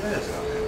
てないですからね。